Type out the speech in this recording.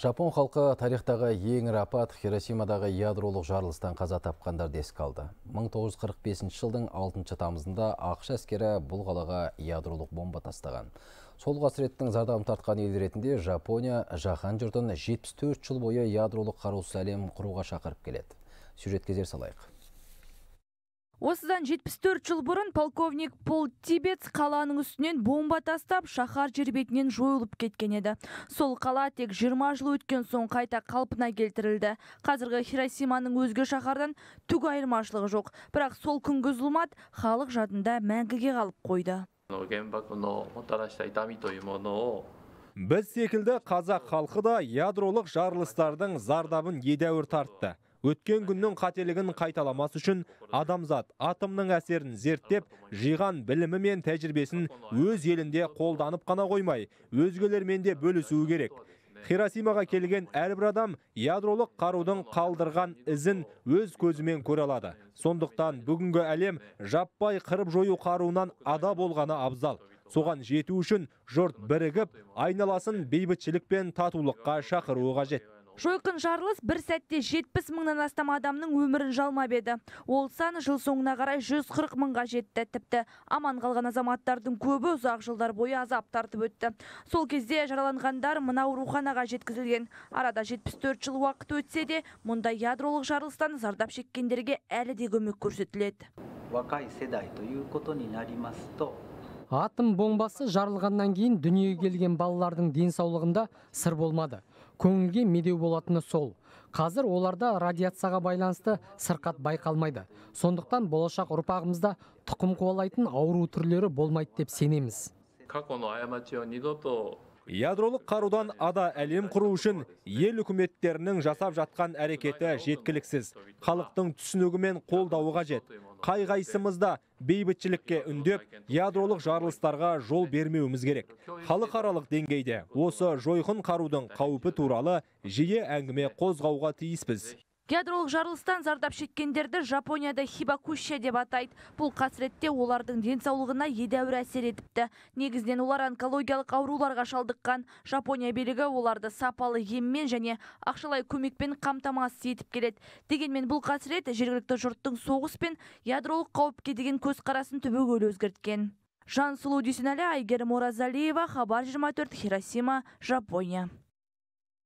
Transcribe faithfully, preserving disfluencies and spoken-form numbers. Жапон халқы тарихтағы ең ірі апат Хиросимадағы ядролық жарылыстан қаза тапқандарды еске алды. мың тоғыз жүз қырық бесінші жылдың алтыншы тамызында АABŞ әскері бұл қалаға ядролық бомба тастаған. Сол қасіреттің зардабын тартқан ел ретінде Жапония жаһан жұртын жетпіс төрт жыл бойы ядролық қарусыз әлем құруға шақырып келеді. Сюжетке зер салайық. Осыдан жетпіс төрт жыл бұрын полковник Пол Тибетс қаланың үстінен бомба тастап, шаһар жер бетінен жойылып кеткен еді. Сол қала тек жиырма жыл өткен соң қайта қалпына келтірілді. Қазіргі Хиросиманың өзге шаһардан түк айырмашылығы жоқ. Бірақ сол күнгі зұлмат халық жадында мәңгіге қалып қойды. Біз секілді қазақ халқы да ядролық жарылыстардың зардабын едәуір тартты. Өткен күннің қателігін қайталамас үшін адамзат атомның әсерін зерттеп, жиған білімі мен тәжірибесін өз елінде қолданып қана қоймай, өзгелермен де бөлісуі керек. Хиросимаға келген әрбір адам ядролық қарудың қалдырған ізін өз көзімен көре алады. Сондықтан бүгінгі әлем жаппай қырып жою қаруынан ада болғаны абзал. Соған жету үшін жұрт бірігіп, айналасын бейбітшілік пен татулыққа шақыруы қажет. Жойқын жарылыс бір сәтте жетпіс мыңнан астам адамның өмірін жалмап еді. Ол саны жыл соңына қарай жүз қырық мыңға жетті. Тіпті аман қалған азаматтардың көбі ұзақ жылдар бойы азап тартып өтті. Сол кезде жараланғандар мына ауруханаға жеткізілген. Арада жетпіс төрт жыл уақыт өтсе де, мұнда ядролық жарылыстан зардап шеккендерге әлі де көмек көрсетіледі. Атом бомбасы жарылғаннан кейін дүниеге келген балалардың денсаулығында сыр болмады. Көңілге медеу болатыны сол. Қазір оларда радиацияға байланысты сырқат байқалмайды. Сондықтан болашақ ұрпағымызда тұқым қуалайтын ауру түрлері болмайды деп сенеміз. Ядролық қарудан ада әлем құру үшін ел үкіметтерінің жасап жатқан әрекеті жеткіліксіз. Халықтың түсінігімен қолдауы қажет. Қай-қайсымызда бейбітшілікке үндеп, ядролық жарылыстарға жол бермеуіміз керек. Халықаралық деңгейде осы жойқын қарудың қаупі туралы жиі әңгіме қозғауға тиіспіз. Ядролық жарылыстан зардап шеккендерді Жапонияда Хибакуша деп атайды. Бұл қасіретте олардың денсаулығына едәуір әсер етіпті. Негізден олар онкологиялық ауруларға шалдыққан. Жапония билігі оларды сапалы еммен және ақшалай көмекпен қамтамасыз етіп келеді. Дегенмен бұл қасірет жергілікті жұрттың соғыс пен ядролық қауіпке деген көзқарасын түбегейлі өзгерткен. Жансұлу Дүйсенәлі, Айгерім Оразалиева, Хабар жиырма төрт, Хиросима, Жапония.